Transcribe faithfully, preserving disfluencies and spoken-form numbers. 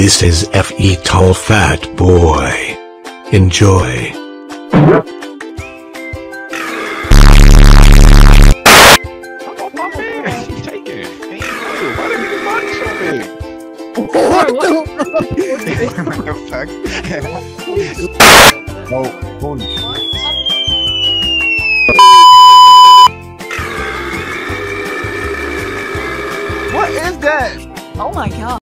This is F E Tall Fat Boy. Enjoy. What the fuck? No, boom. What is that? Oh my god.